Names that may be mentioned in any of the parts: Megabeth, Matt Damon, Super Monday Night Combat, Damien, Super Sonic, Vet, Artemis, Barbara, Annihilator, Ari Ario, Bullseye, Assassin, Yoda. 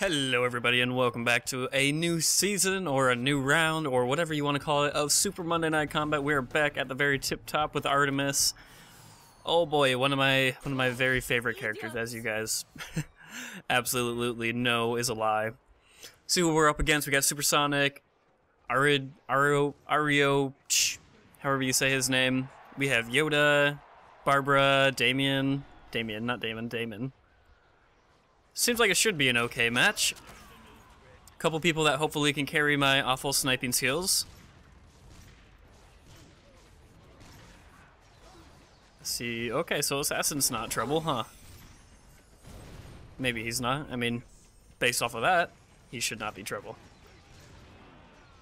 Hello everybody and welcome back to a new season or a new round or whatever you want to call it of Super Monday Night Combat. We are back at the very tip top with Artemis. Oh boy, one of my very favorite characters, as you guys absolutely know is a lie. See who we're up against. We got Super Sonic, Ari Ario, however you say his name. We have Yoda, Barbara, Damien. Seems like it should be an okay match. A couple people that hopefully can carry my awful sniping skills. Let's see, okay, so Assassin's not trouble, huh? Maybe he's not. I mean, based off of that, he should not be trouble.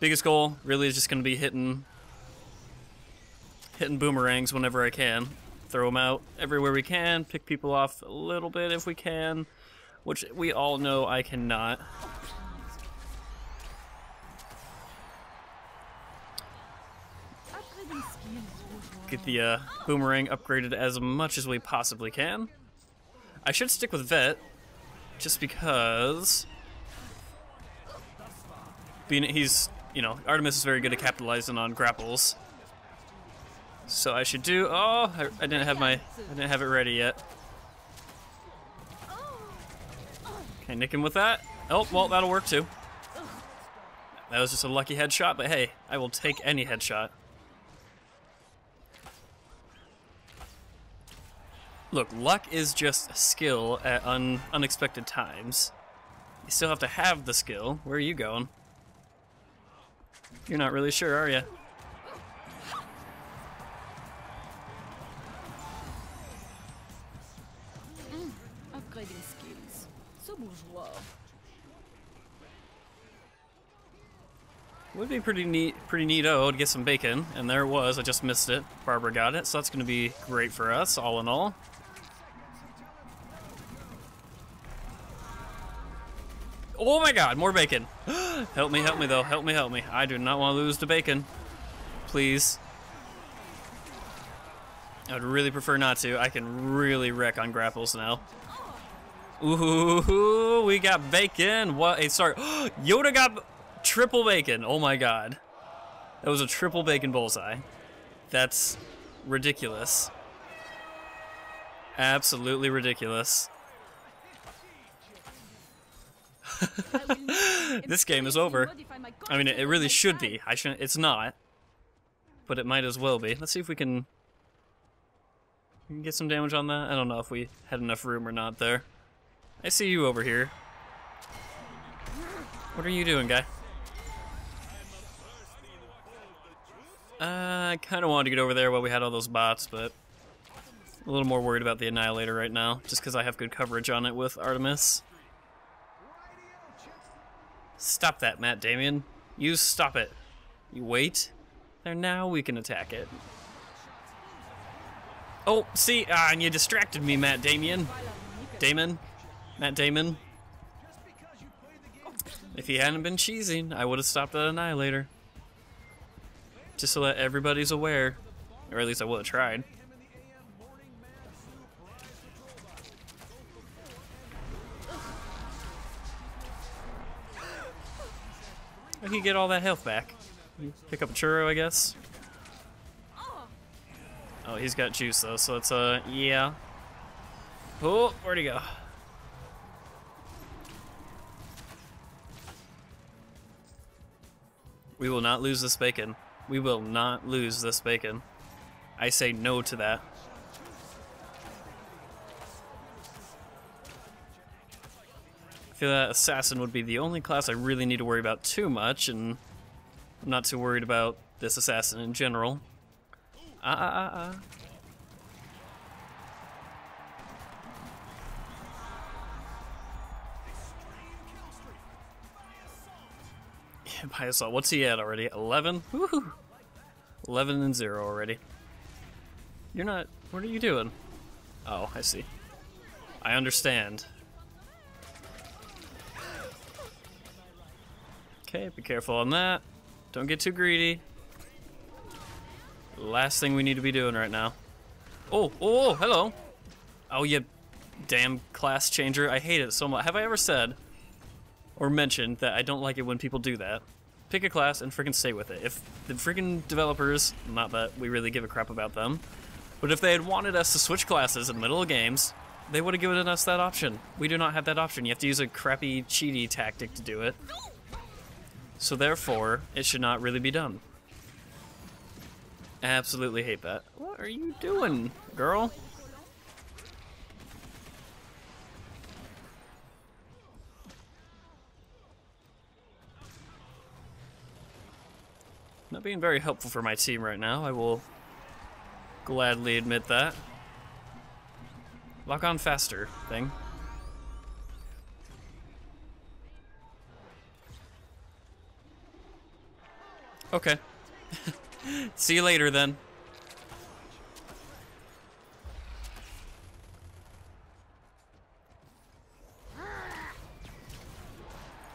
Biggest goal really is just going to be hitting boomerangs whenever I can. Throw them out everywhere we can, pick people off a little bit if we can. Which we all know I cannot. Get the boomerang upgraded as much as we possibly can. I should stick with Vet, just because he's, you know, Artemis is very good at capitalizing on grapples. So I should do. Oh, I didn't have it ready yet. I nick him with that. Oh, well, that'll work too. That was just a lucky headshot, but hey, I will take any headshot. Look, luck is just a skill at unexpected times. You still have to have the skill. Where are you going? You're not really sure, are you? Upgrading skills. Would be pretty neato to get some bacon, and there it was. I just missed it. Barbara got it, so that's going to be great for us, all in all. Oh my God, more bacon! Help me though. Help me. I do not want to lose the bacon. Please. I would really prefer not to. I can really wreck on grapples now. Ooh, we got bacon. What a start. Yoda got triple bacon. Oh my God. That was a triple bacon bullseye. That's ridiculous. Absolutely ridiculous. This game is over. I mean, it really should be. I shouldn't, it's not. But it might as well be. Let's see if we can get some damage on that. I don't know if we had enough room or not there. I see you over here. What are you doing, guy? I kind of wanted to get over there while we had all those bots, but I'm a little more worried about the Annihilator right now, just because I have good coverage on it with Artemis. Stop that, Matt Damon. You stop it. You wait. There, now we can attack it. Oh, see? Ah, and you distracted me, Matt Damon. Matt Damon. If he hadn't been cheesing, I would have stopped that Annihilator. Just so that everybody's aware. Or at least I would have tried. I can get all that health back. Pick up a churro, I guess. Oh, he's got juice though, so it's yeah. Oh, where'd he go? We will not lose this bacon. We will not lose this bacon. I say no to that. I feel that Assassin would be the only class I really need to worry about too much, and I'm not too worried about this Assassin in general. By assault. What's he at already? 11? Woohoo! 11 and 0 already. You're not. What are you doing? Oh, I see. I understand. Okay, be careful on that. Don't get too greedy. Last thing we need to be doing right now. Oh, hello! Oh, you damn class changer. I hate it so much. Have I ever said or mentioned that I don't like it when people do that. Pick a class and freaking stay with it. If the freaking developers, not that we really give a crap about them, but if they had wanted us to switch classes in the middle of games, they would have given us that option. We do not have that option. You have to use a crappy, cheaty tactic to do it. So therefore, it should not really be done. I absolutely hate that. What are you doing, girl? Not being very helpful for my team right now, I will gladly admit that. Lock on faster thing. Okay. See you later then.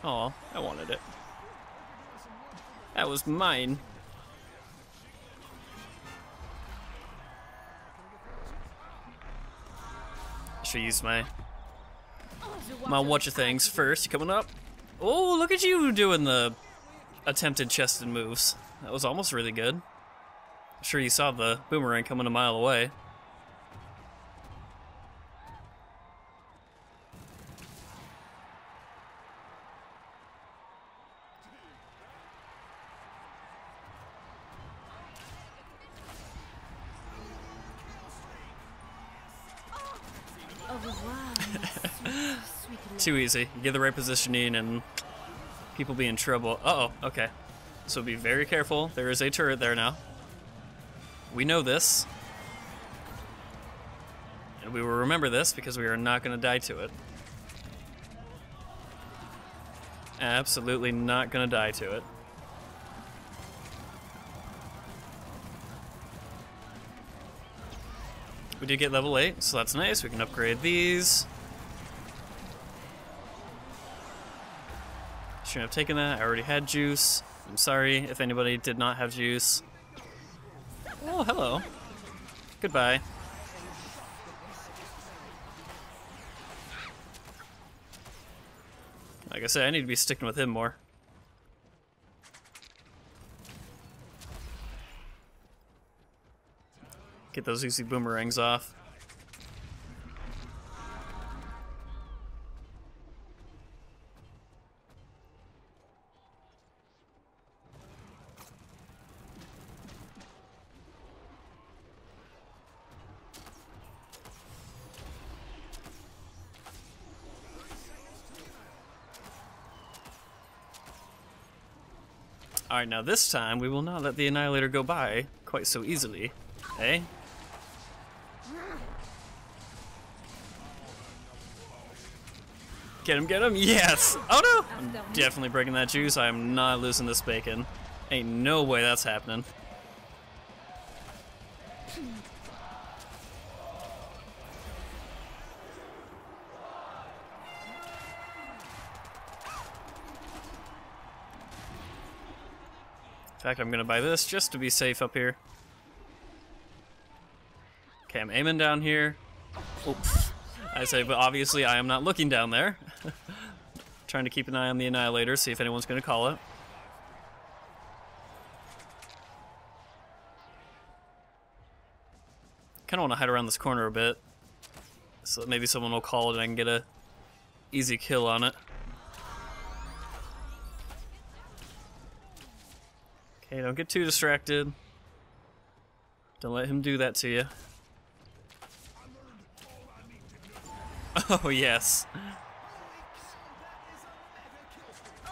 Aw, I wanted it. That was mine. Should use my watcher things first. Coming up. Oh, look at you doing the attempted chested moves. That was almost really good. I'm sure you saw the boomerang coming a mile away. Too easy. You get the right positioning and people be in trouble. Uh-oh, okay. So be very careful. There is a turret there now. We know this. And we will remember this because we are not going to die to it. Absolutely not going to die to it. We did get level 8, so that's nice. We can upgrade these. I've taken that. I already had juice. I'm sorry if anybody did not have juice. Oh, hello. Goodbye. Like I said, I need to be sticking with him more. Get those easy boomerangs off. Alright, now this time we will not let the Annihilator go by quite so easily, eh? Get him, get him! Yes! Oh no! I'm definitely breaking that juice. I am not losing this bacon. Ain't no way that's happening. In fact, I'm gonna buy this just to be safe up here. Okay, I'm aiming down here. Oops. I say, but obviously I am not looking down there. Trying to keep an eye on the Annihilator, see if anyone's gonna call it. Kinda wanna hide around this corner a bit, so that maybe someone will call it and I can get a easy kill on it. Hey, don't get too distracted. Don't let him do that to you. Oh, yes. It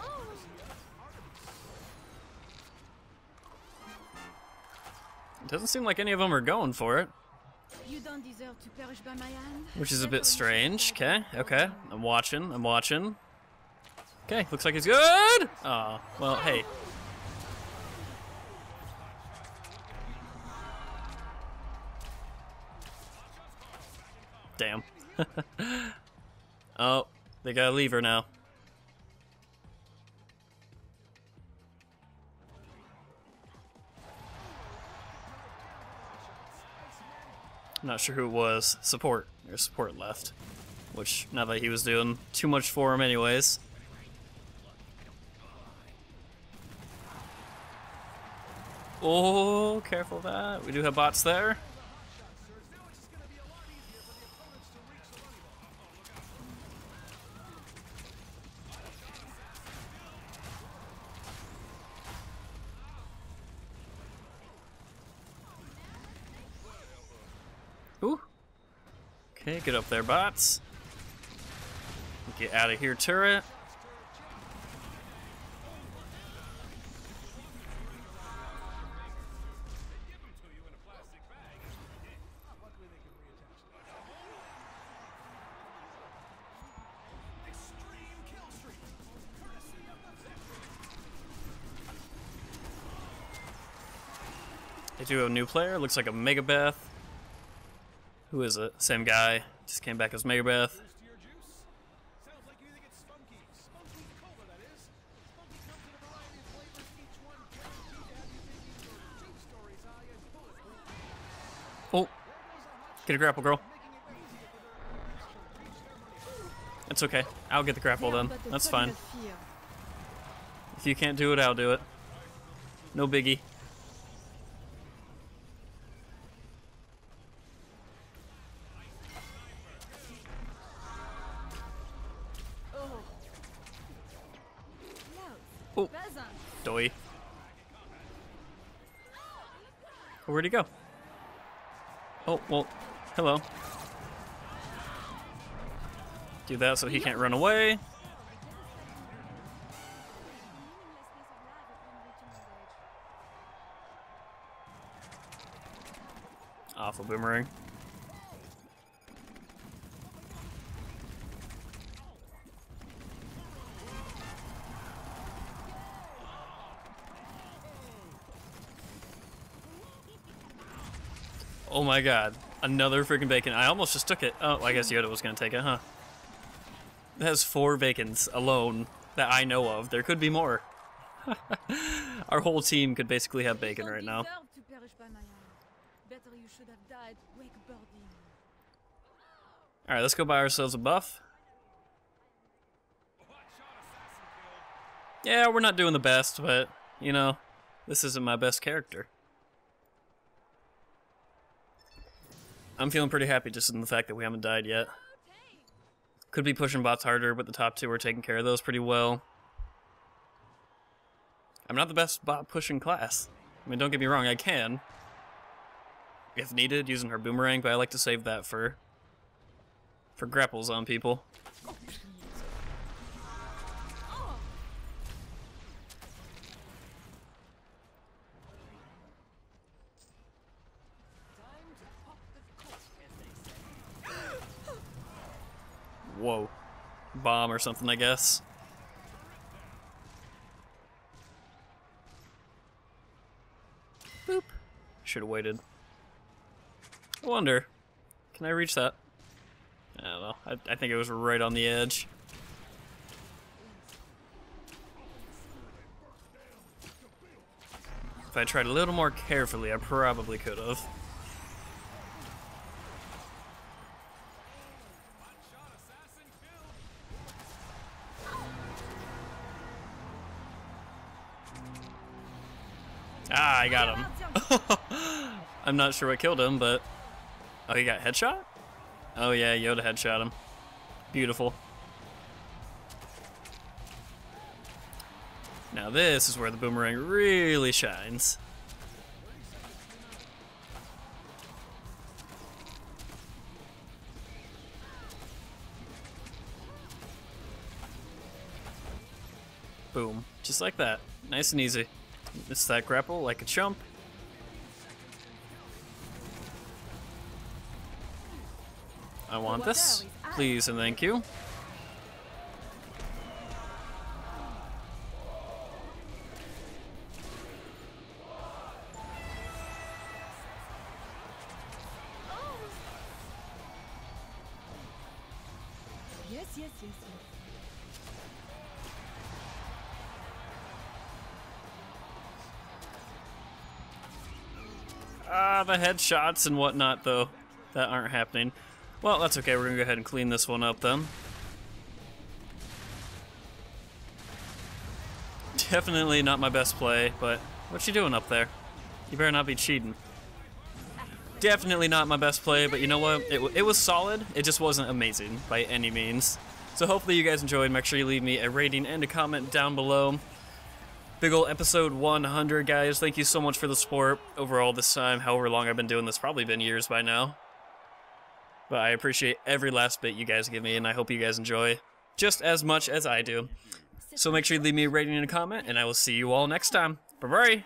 doesn't seem like any of them are going for it. Which is a bit strange. Okay, okay. I'm watching, I'm watching. Okay, looks like he's good! Aw, oh, well, hey. Damn. Oh, they gotta leave her now. Not sure who it was. Support. There's support left. Which, not that he was doing too much for him anyways. Oh, careful of that. We do have bots there. Ooh. Okay, get up there, bots. Get out of here, turret. They do have a new player. Looks like a Megabeth. Who is it? Same guy. Just came back as Megabeth. Oh, get a grapple, girl. It's okay. I'll get the grapple then. That's fine. If you can't do it, I'll do it. No biggie. Oh, doy. Where'd he go? Oh, well, hello. Do that so he can't run away. Awful boomerang. Oh my god, another freaking bacon. I almost just took it. Oh, I guess Yoda was gonna take it, huh? That has 4 bacons alone that I know of. There could be more. Our whole team could basically have bacon right now. Alright, let's go buy ourselves a buff. Yeah, we're not doing the best, but, you know, this isn't my best character. I'm feeling pretty happy just in the fact that we haven't died yet. Could be pushing bots harder, but the top 2 are taking care of those pretty well. I'm not the best bot pushing class. I mean, don't get me wrong, I can, if needed, using her boomerang, but I like to save that for grapples on people. Whoa. Bomb or something, I guess. Boop. Should have waited. I wonder, can I reach that? I don't know. I think it was right on the edge. If I tried a little more carefully, I probably could have. Ah, I got him. I'm not sure what killed him, but... Oh, he got headshot? Oh yeah, Yoda headshot him. Beautiful. Now this is where the boomerang really shines. Boom. Just like that. Nice and easy. Miss that grapple like a chump. I want this. Please and thank you. Yes, yes, yes, yes. Ah, the headshots and whatnot, though, that aren't happening. Well, that's okay. We're gonna go ahead and clean this one up, then. Definitely not my best play, but what you doing up there? You better not be cheating. Definitely not my best play, but you know what? It was solid. It just wasn't amazing by any means. So hopefully you guys enjoyed. Make sure you leave me a rating and a comment down below. Big ol' episode 100, guys. Thank you so much for the support overall this time. However long I've been doing this, probably been years by now. But I appreciate every last bit you guys give me, and I hope you guys enjoy just as much as I do. So make sure you leave me a rating and a comment, and I will see you all next time. Bye-bye!